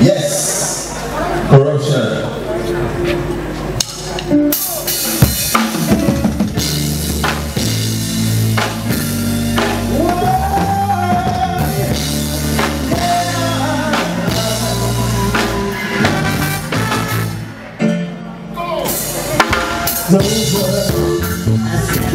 Yes, corruption. The world has come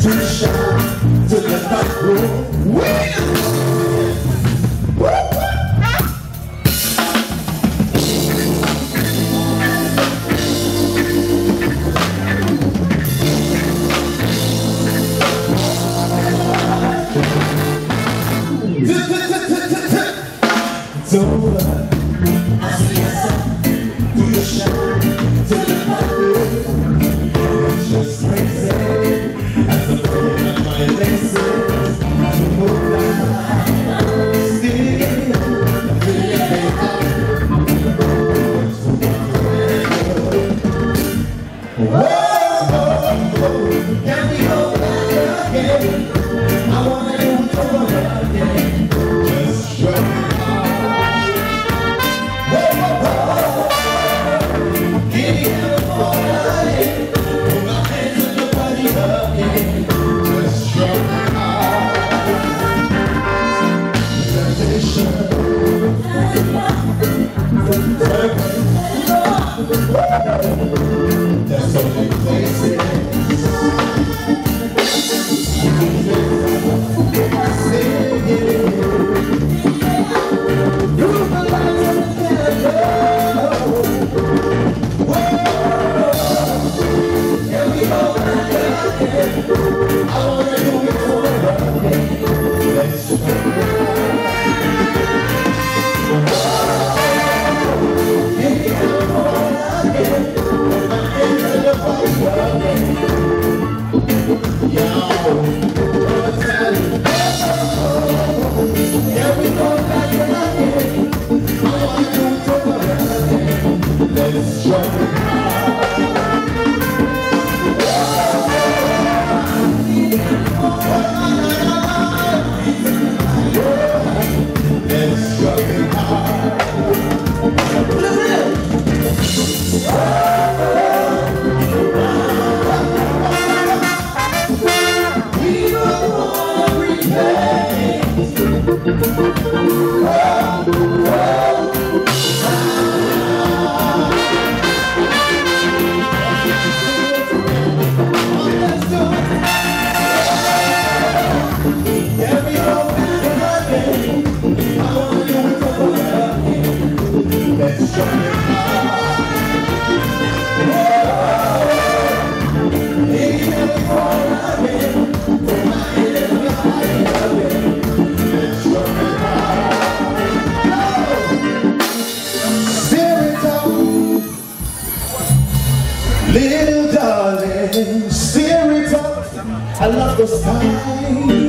to shout to the top room. Woo! Little darling, stir it up. I love the sky.